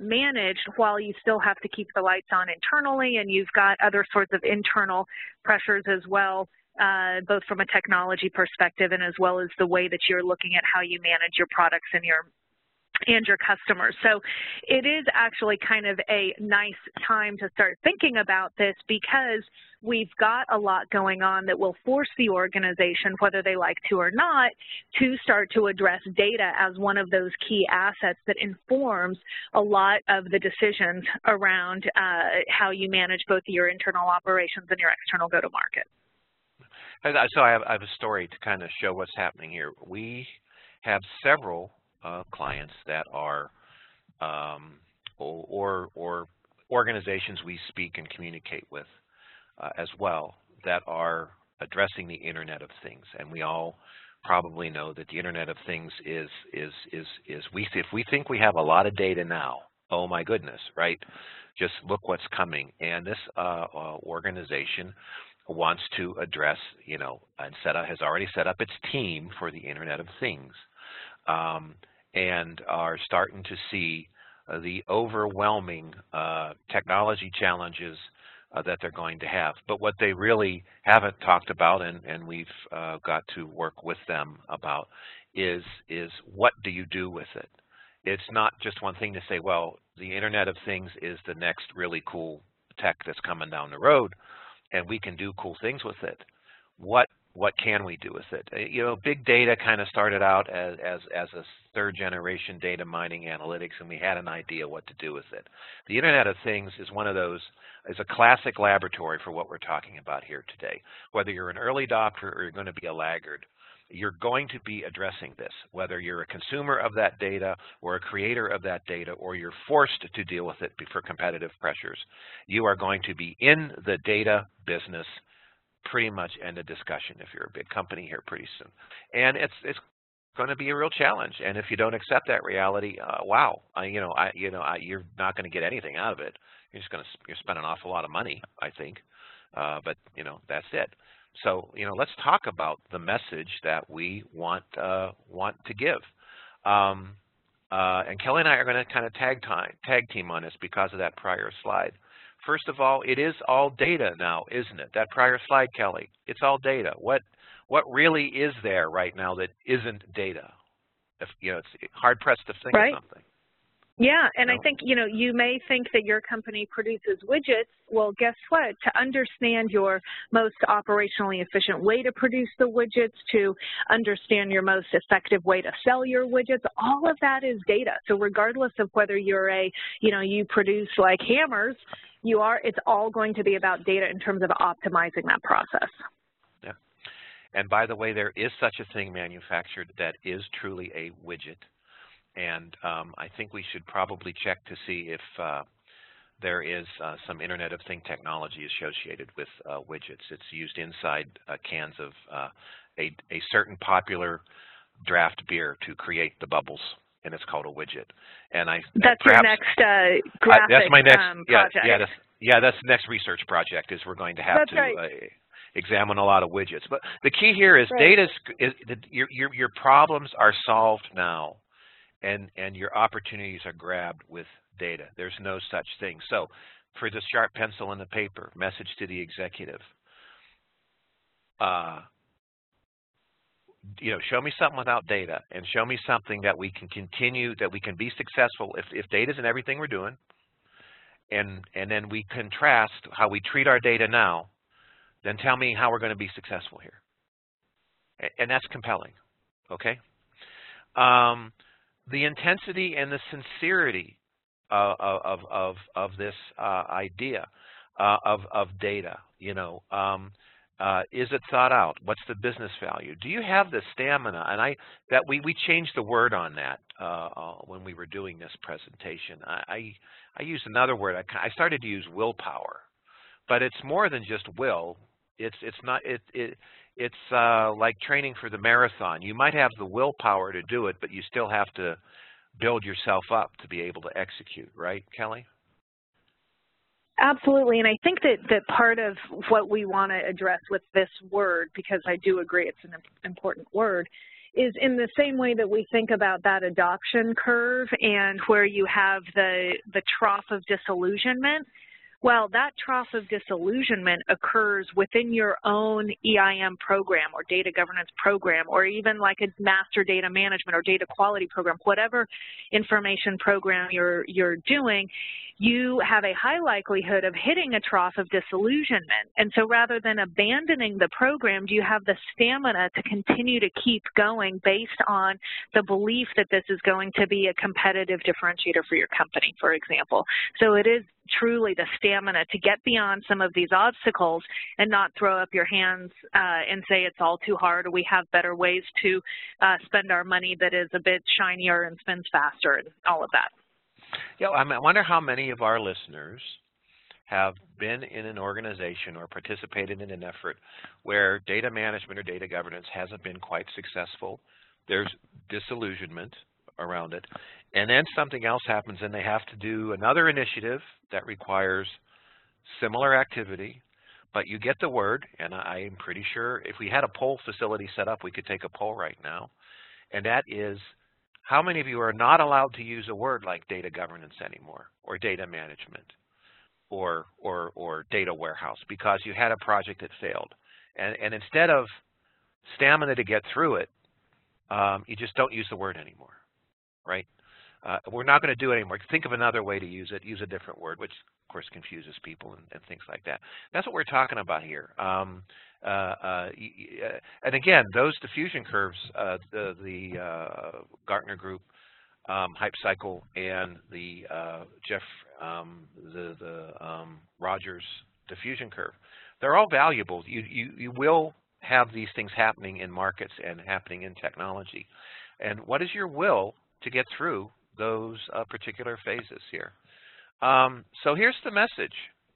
managed while you still have to keep the lights on internally, and you've got other sorts of internal pressures as well, both from a technology perspective and as well as the way that you're looking at how you manage your products and your customers. So it is actually kind of a nice time to start thinking about this, because we've got a lot going on that will force the organization, whether they like to or not, to start to address data as one of those key assets that informs a lot of the decisions around how you manage both your internal operations and your external go-to-market. So I have a story to kind of show what's happening here. We have several clients that are or organizations we speak and communicate with as well that are addressing the Internet of Things. And we all probably know that the Internet of Things if we think we have a lot of data now, oh my goodness, right? Just look what's coming. And this organization wants to address, you know, and has already set up its team for the Internet of Things, and are starting to see the overwhelming technology challenges that they're going to have. But what they really haven't talked about, and we've got to work with them about, is what do you do with it? It's not just one thing to say, well, the Internet of Things is the next really cool tech that's coming down the road, and we can do cool things with it. What can we do with it? You know, big data kind of started out as a third-generation data mining analytics, and we had an idea what to do with it. The Internet of Things is one of those, is a classic laboratory for what we're talking about here today. Whether you're an early adopter or you're going to be a laggard, you're going to be addressing this, whether you're a consumer of that data or a creator of that data, or you're forced to deal with it for competitive pressures. You are going to be in the data business pretty much end of discussion if you're a big company here pretty soon. And it's going to be a real challenge. And if you don't accept that reality, wow, you're not going to get anything out of it. You're just going to spend an awful lot of money, I think. But you know, that's it. So let's talk about the message that we want to give. And Kelle and I are going to kind of tag team on this because of that prior slide. First of all, it is all data now, isn't it? That prior slide, Kelle, it's all data. What really is there right now that isn't data? If, it's hard pressed to think of something. Yeah, and I think, you may think that your company produces widgets. Well, guess what? To understand your most operationally efficient way to produce the widgets, to understand your most effective way to sell your widgets, all of that is data. So regardless of whether you're you produce like hammers, it's all going to be about data in terms of optimizing that process. Yeah. And by the way, there is such a thing manufactured that is truly a widget. And I think we should probably check to see if there is some Internet of Thing technology associated with widgets. It's used inside cans of a certain popular draft beer to create the bubbles, and it's called a widget. And that's perhaps, your next graphic that's my next, project. That's the next research project is we're going to have examine a lot of widgets. But the key here is data. Your problems are solved now. And your opportunities are grabbed with data. There's no such thing. So for the sharp pencil and the paper, message to the executive, show me something without data, and show me something that we can continue, that we can be successful if data's in everything we're doing. And then we contrast how we treat our data now, then tell me how we're going to be successful here. And that's compelling, okay? The intensity and the sincerity of this idea of data, is it thought out? What's the business value? Do you have the stamina? And we changed the word on that when we were doing this presentation. I used another word. I started to use willpower, but it's more than just will. It's like training for the marathon. You might have the willpower to do it, but you still have to build yourself up to be able to execute, right, Kelle? Absolutely, and I think that part of what we want to address with this word, because I do agree it's an important word, is in the same way that we think about that adoption curve and where you have the trough of disillusionment. Well, that trough of disillusionment occurs within your own EIM program or data governance program, or even like a master data management or data quality program, whatever information program you're doing, you have a high likelihood of hitting a trough of disillusionment. And so rather than abandoning the program, do you have the stamina to continue to keep going based on the belief that this is going to be a competitive differentiator for your company, for example? So it is truly the stamina to get beyond some of these obstacles and not throw up your hands and say it's all too hard, or we have better ways to spend our money that is a bit shinier and spins faster and all of that. Yeah, I wonder how many of our listeners have been in an organization or participated in an effort where data management or data governance hasn't been quite successful. There's disillusionment around it, and then something else happens and they have to do another initiative that requires similar activity, but you get the word, and I'm pretty sure if we had a poll facility set up, we could take a poll right now, and that is, how many of you are not allowed to use a word like data governance anymore, or data management, or data warehouse, because you had a project that failed, and instead of stamina to get through it, you just don't use the word anymore, right? We're not going to do it anymore. Think of another way to use it. Use a different word, which of course confuses people and things like that. That's what we're talking about here. And again, those diffusion curves, the Gartner Group Hype Cycle and the Rogers diffusion curve, they're all valuable. You will have these things happening in markets and happening in technology. And what is your will to get through those particular phases here? So here's the message,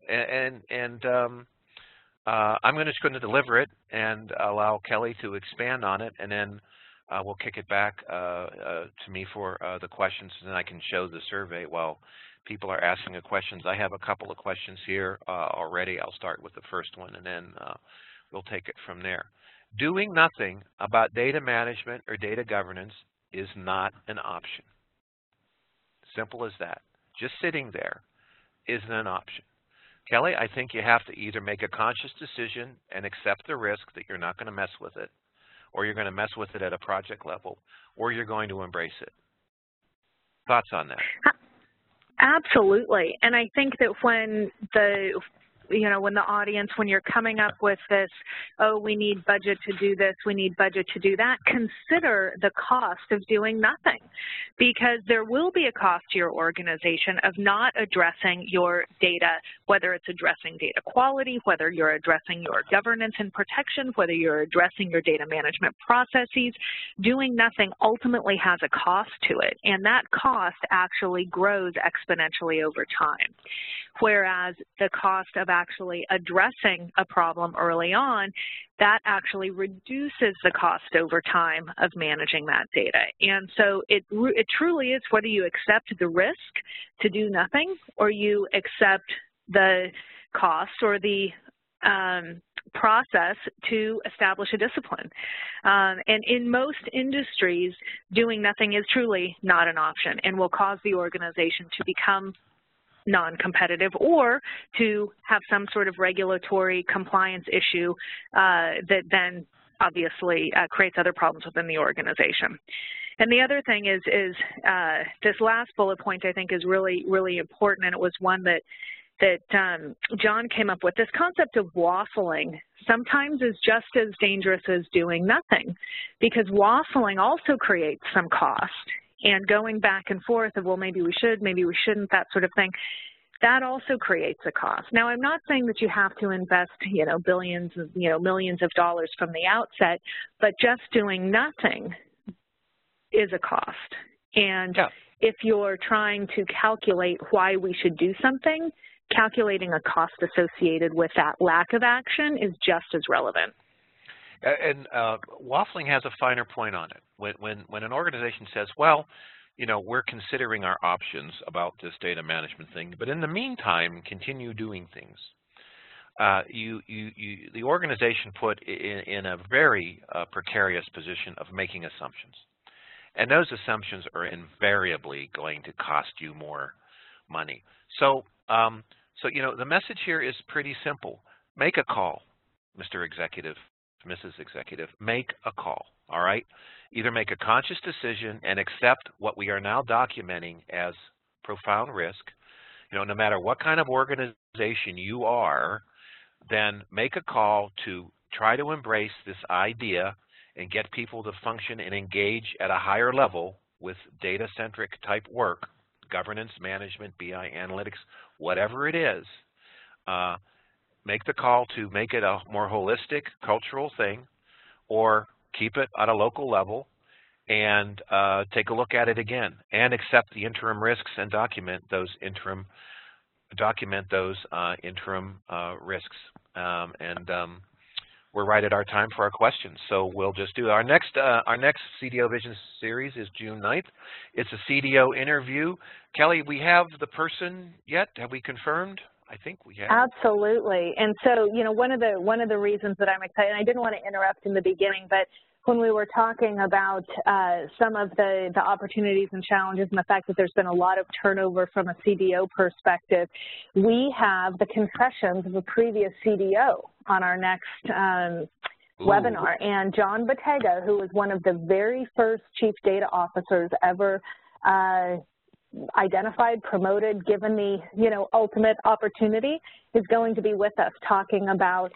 and I'm just going to deliver it and allow Kelle to expand on it, and then we'll kick it back to me for the questions, and then I can show the survey while people are asking the questions. I have a couple of questions here already. I'll start with the first one, and then we'll take it from there. Doing nothing about data management or data governance is not an option. Simple as that. Just sitting there isn't an option. Kelle, I think you have to either make a conscious decision and accept the risk that you're not going to mess with it, or you're going to mess with it at a project level, or you're going to embrace it. Thoughts on that? Absolutely. And I think that when the when the audience, when you're coming up with this, oh, we need budget to do this, we need budget to do that, consider the cost of doing nothing, because there will be a cost to your organization of not addressing your data, whether it's addressing data quality, whether you're addressing your governance and protection, whether you're addressing your data management processes. Doing nothing ultimately has a cost to it, and that cost actually grows exponentially over time, whereas the cost of actually addressing a problem early on, that actually reduces the cost over time of managing that data. And so it truly is whether you accept the risk to do nothing, or you accept the cost or the process to establish a discipline. And in most industries, doing nothing is truly not an option and will cause the organization to become non-competitive or to have some sort of regulatory compliance issue that then obviously creates other problems within the organization. And the other thing is this last bullet point I think is really, really important, and it was one that John came up with. This concept of waffling sometimes is just as dangerous as doing nothing, because waffling also creates some cost. And going back and forth of, well, maybe we should, maybe we shouldn't, that sort of thing, that also creates a cost. Now, I'm not saying that you have to invest, billions, millions of dollars from the outset, but just doing nothing is a cost. And if you're trying to calculate why we should do something, calculating a cost associated with that lack of action is just as relevant. And waffling has a finer point on it. When an organization says, well, we're considering our options about this data management thing, but in the meantime, continue doing things. The organization put in a very precarious position of making assumptions. And those assumptions are invariably going to cost you more money. So, the message here is pretty simple. Make a call, Mr. Executive. Mrs. Executive, make a call, all right? Either make a conscious decision and accept what we are now documenting as profound risk. No matter what kind of organization you are, then make a call to try to embrace this idea and get people to function and engage at a higher level with data-centric type work, governance, management, BI, analytics, whatever it is, make the call to make it a more holistic cultural thing, or keep it at a local level and take a look at it again and accept the interim risks and document those interim risks. We're right at our time for our questions, so we'll just do our next CDO Vision series is June 9th. It's a CDO interview. Kelly, we have the person yet? Have we confirmed? I think we have. Absolutely. And so, you know, one of the reasons that I'm excited, and I didn't want to interrupt in the beginning, but when we were talking about some of the opportunities and challenges and the fact that there's been a lot of turnover from a CDO perspective, we have the confessions of a previous CDO on our next webinar. And John Bottega, who was one of the very first chief data officers ever identified, promoted, given the, you know, ultimate opportunity, is going to be with us talking about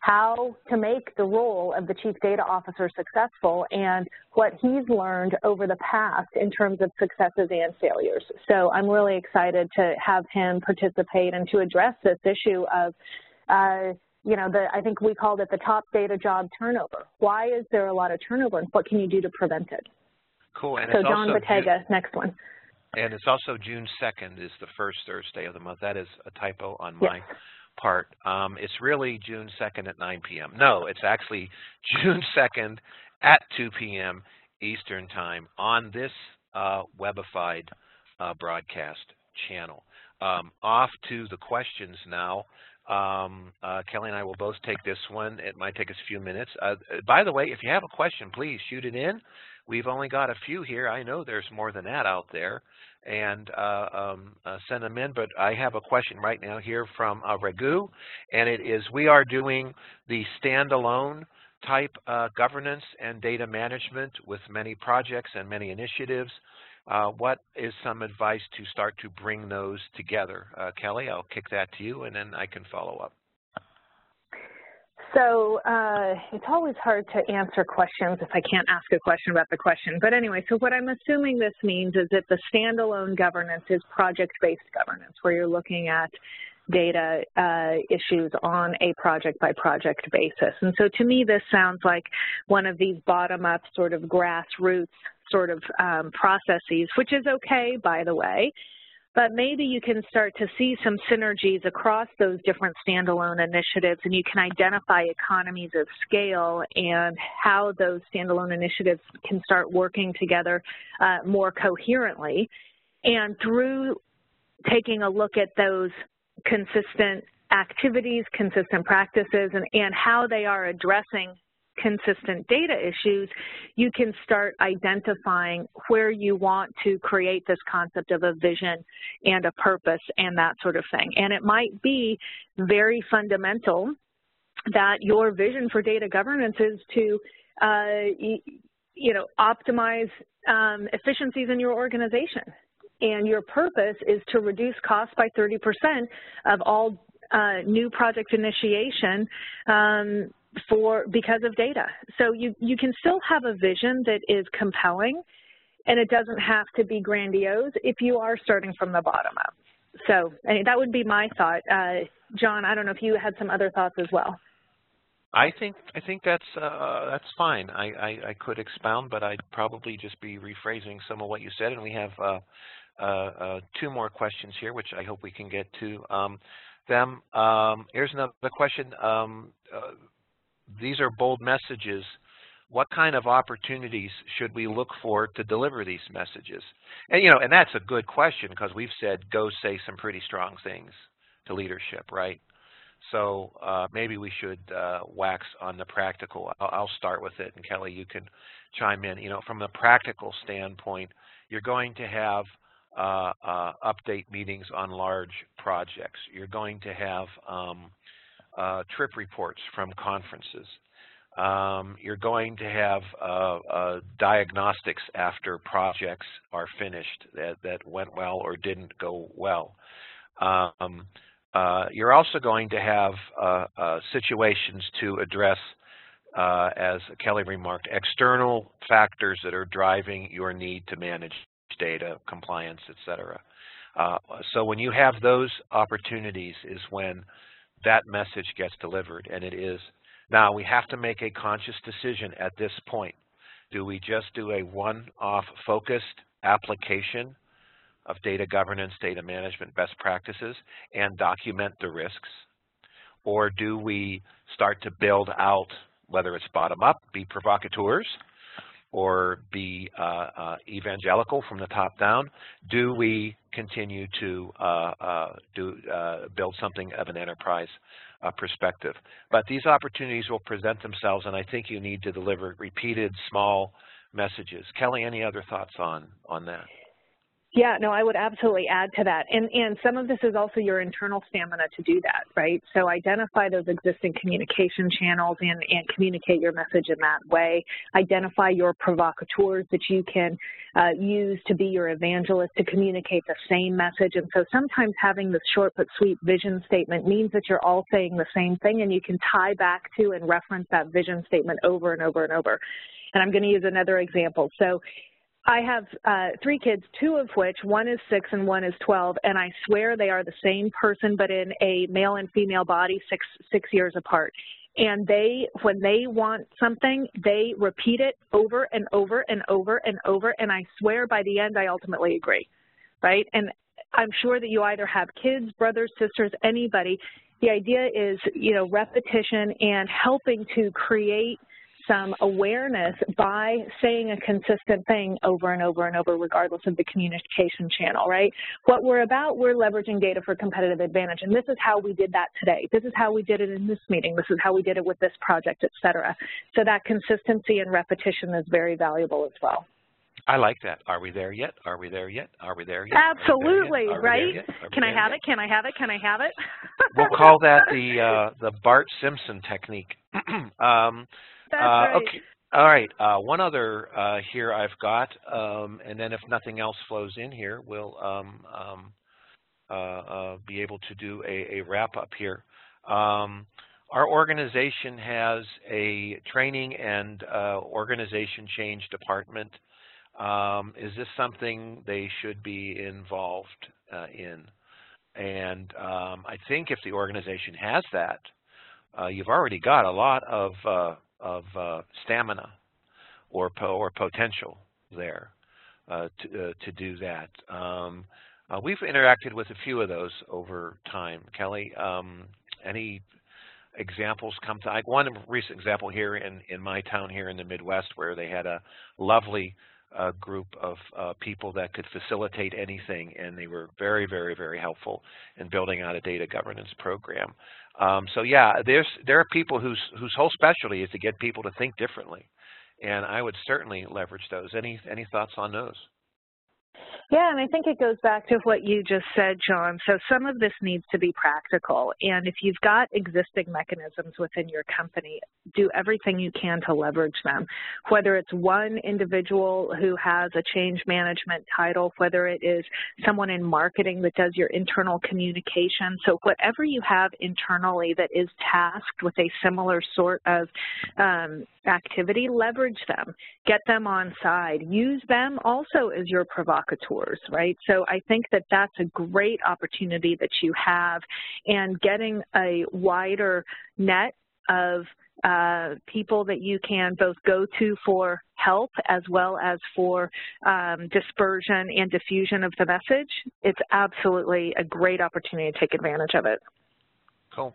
how to make the role of the chief data officer successful and what he's learned over the past in terms of successes and failures. So I'm really excited to have him participate and to address this issue of, you know, I think we called it the top data job turnover. Why is there a lot of turnover and what can you do to prevent it? Cool. And so John Bottega, next one. And it's also June 2nd is the first Thursday of the month. That is a typo on my part. It's really June 2nd at 9 p.m. No, it's actually June 2nd at 2 p.m. Eastern Time on this Webified broadcast channel. Off to the questions now. Kelly and I will both take this one. It might take us a few minutes. By the way, if you have a question, please shoot it in. We've only got a few here. I know there's more than that out there, and send them in. But I have a question right now here from Ragu, and it is, we are doing the standalone type governance and data management with many projects and many initiatives. What is some advice to start to bring those together? Kelly, I'll kick that to you, and then I can follow up. So it's always hard to answer questions if I can't ask a question about the question. But anyway, so what I'm assuming this means is that the standalone governance is project-based governance, where you're looking at data issues on a project-by-project basis. And so to me, this sounds like one of these bottom-up sort of grassroots sort of processes, which is okay, by the way. But maybe you can start to see some synergies across those different standalone initiatives, and you can identify economies of scale and how those standalone initiatives can start working together more coherently. And through taking a look at those consistent activities, consistent practices, and how they are addressing consistent data issues, you can start identifying where you want to create this concept of a vision and a purpose and that sort of thing. And it might be very fundamental that your vision for data governance is to, you know, optimize efficiencies in your organization. And your purpose is to reduce costs by 30% of all new project initiation because of data. So you can still have a vision that is compelling, and it doesn't have to be grandiose if you are starting from the bottom up. So that would be my thought. John, I don't know if you had some other thoughts as well. I think that's fine. I could expound, but I'd probably just be rephrasing some of what you said. And we have two more questions here, which I hope we can get to them. Here's another question. These are bold messages. What kind of opportunities should we look for to deliver these messages? And, you know, and that's a good question, because we've said go say some pretty strong things to leadership, right? So maybe we should wax on the practical. I'll start with it, and Kelly, you can chime in. You know, from the practical standpoint, you're going to have update meetings on large projects. You're going to have trip reports from conferences. You're going to have diagnostics after projects are finished that went well or didn't go well. You're also going to have situations to address, as Kelly remarked, external factors that are driving your need to manage data, compliance, etc. So when you have those opportunities is when that message gets delivered, and it is. Now we have to make a conscious decision at this point. Do we just do a one-off focused application of data governance, data management best practices, and document the risks? Or do we start to build out, whether it's bottom-up, be provocateurs, or be evangelical from the top down? Do we continue to build something of an enterprise perspective? But these opportunities will present themselves, and I think you need to deliver repeated small messages. Kelly, any other thoughts on that? Yeah, no, I would absolutely add to that. And some of this is also your internal stamina to do that, right? So identify those existing communication channels and communicate your message in that way. Identify your provocateurs that you can use to be your evangelist to communicate the same message. And so sometimes having this short but sweet vision statement means that you're all saying the same thing, and you can tie back to and reference that vision statement over and over and over. And I'm going to use another example. So I have 3 kids, 2 of which, one is 6 and one is 12, and I swear they are the same person but in a male and female body six years apart. And they, when they want something, they repeat it over and over and over and over, and I swear by the end I ultimately agree, right? And I'm sure that you either have kids, brothers, sisters, anybody. The idea is, you know, repetition and helping to create some awareness by saying a consistent thing over and over and over, regardless of the communication channel, right? What we're about, we're leveraging data for competitive advantage, and this is how we did that today. This is how we did it in this meeting. This is how we did it with this project, et cetera. So that consistency and repetition is very valuable as well. I like that. Are we there yet? Are we there yet? Are we there yet? Absolutely, right? Can I have it? Can I have it? Can I have it? We'll call that the Bart Simpson technique. That's right. Okay. All right. One other here I've got, and then if nothing else flows in here, we'll be able to do a wrap-up here. Our organization has a training and organization change department. Is this something they should be involved in? And I think if the organization has that, you've already got a lot of stamina or potential there to do that. We've interacted with a few of those over time. Kelly, any examples come to mind? One recent example here in my town here in the Midwest, where they had a lovely group of people that could facilitate anything, and they were very, very, very helpful in building out a data governance program. So yeah, there are people whose whole specialty is to get people to think differently, and I would certainly leverage those. Any thoughts on those? Yeah, and I think it goes back to what you just said, John. So some of this needs to be practical, and if you've got existing mechanisms within your company, do everything you can to leverage them. Whether it's one individual who has a change management title, whether it is someone in marketing that does your internal communication, so whatever you have internally that is tasked with a similar sort of activity, leverage them, get them on side, use them also as your provocateurs, right? So I think that that's a great opportunity that you have, and getting a wider net of people that you can both go to for help as well as for dispersion and diffusion of the message. It's absolutely a great opportunity to take advantage of it. Cool.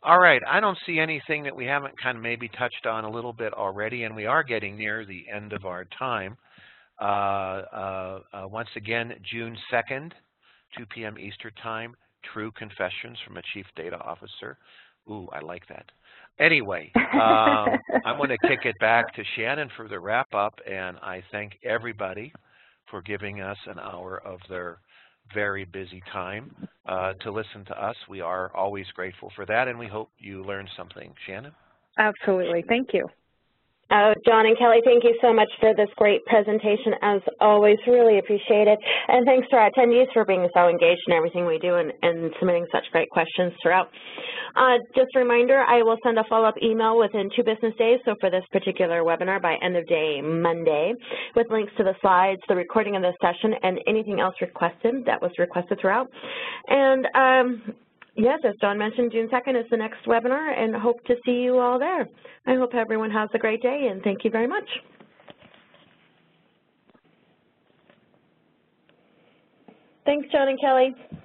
All right, I don't see anything that we haven't kind of maybe touched on a little bit already, and we are getting near the end of our time. Once again, June 2nd, 2 p.m. Eastern Time, True Confessions from a Chief Data Officer. Ooh, I like that. Anyway, I'm going to kick it back to Shannon for the wrap-up, and I thank everybody for giving us an hour of their very busy time to listen to us. We are always grateful for that, and we hope you learned something. Shannon? Absolutely. Thank you. John and Kelly, thank you so much for this great presentation. As always, really appreciate it. And thanks to our attendees for being so engaged in everything we do and submitting such great questions throughout. Just a reminder, I will send a follow-up email within 2 business days, so for this particular webinar by end of day Monday, with links to the slides, the recording of this session, and anything else requested that was requested throughout. And yes, as John mentioned, June 2nd is the next webinar, and hope to see you all there. I hope everyone has a great day, and thank you very much. Thanks, John and Kelly.